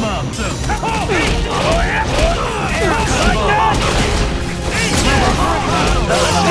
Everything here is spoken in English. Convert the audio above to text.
Come on.